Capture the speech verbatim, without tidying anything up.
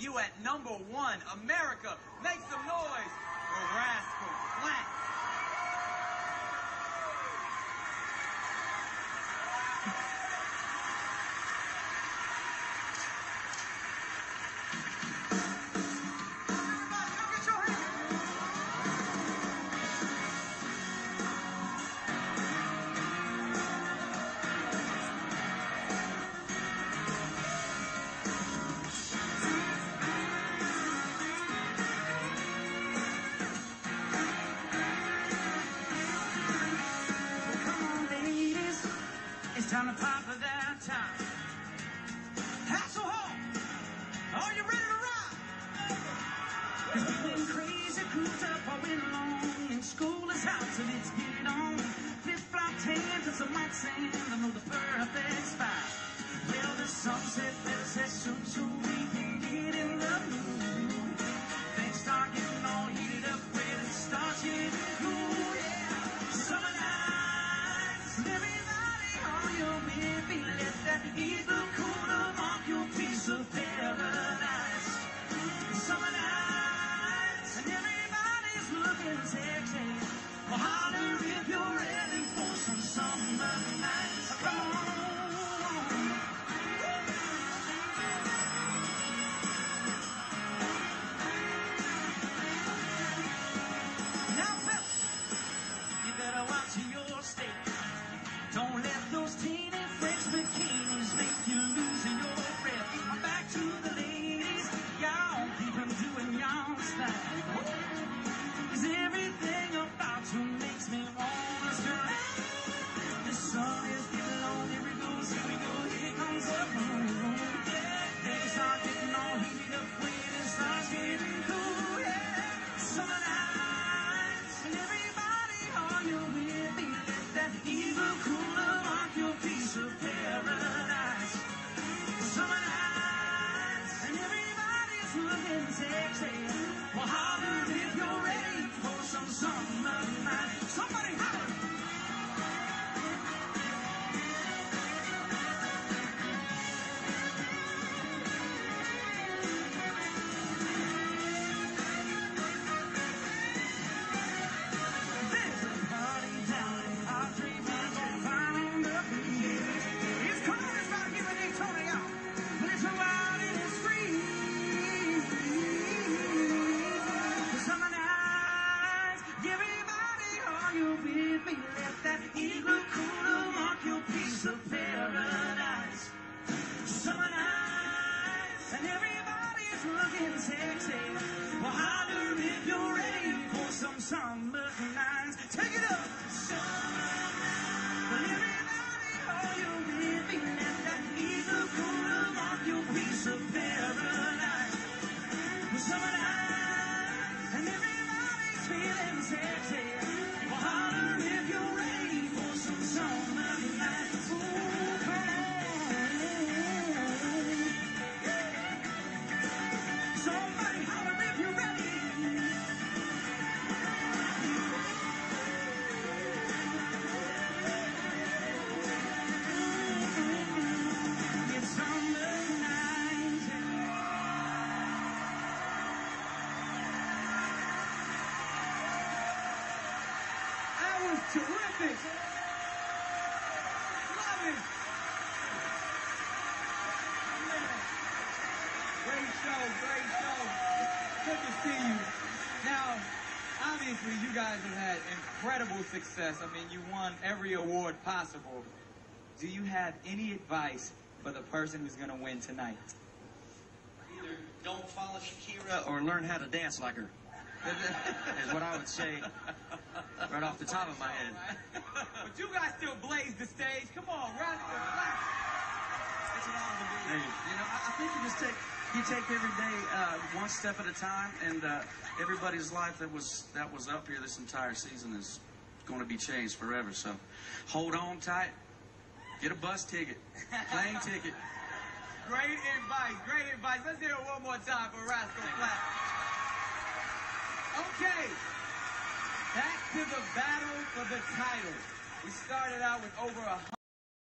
You at number one, America, make some noise for Rascal Flatts. Time to pop for that time. Hassle home. Are you ready to ride? It's been crazy, grouped up all in long. In school is out, so let's get it on. Flip-flop hands and some white sand. I know the perfect spot. Well, the sunset, better set soon, so we can get in the mood. Things start getting all heated up when it starts getting cool. Yeah. Summer nights, living. Let that evil corner mark your piece of paradise. Summer nights, and everybody's looking sexy. Well, holler if you're ready for some summer nights. Come on. Now, fellas, you better watch your step. Don't let those teeny French bikinis make you losing your breath. I'm back to the ladies, y'all keep them doing y'all style. Cause everything about you makes me wanna smile. The sun is getting on, here it goes, here we go, here comes the moon. Things start getting all heated up when it starts getting cool. Yeah. Summer nights, and everybody, all you with me, let that evil cool. Well, holler if you're ready for some summer nights. Take it up, summer nights. Well, everybody, all you're living at that evil corner mark your piece of paradise. Well, summer nights, and everybody's feeling sexy. Well, holler if you're ready for some summer nights. Ooh. Terrific. Love it. Great show, great show. Good to see you. Now, obviously, you guys have had incredible success. I mean, you won every award possible. Do you have any advice for the person who's going to win tonight? Either don't follow Shakira or learn how to dance like her. Is what I would say right off the top of my head. But you guys still blaze the stage. Come on, Rascal Flatts. That's what I want to do. Hey. You know, I, I think you just take you take every day uh, one step at a time, and uh, everybody's life that was that was up here this entire season is going to be changed forever. So hold on tight. Get a bus ticket, plane ticket. Great advice. Great advice. Let's hear it one more time for Rascal Flatts. Okay, back to the battle for the title. We started out with over a hundred.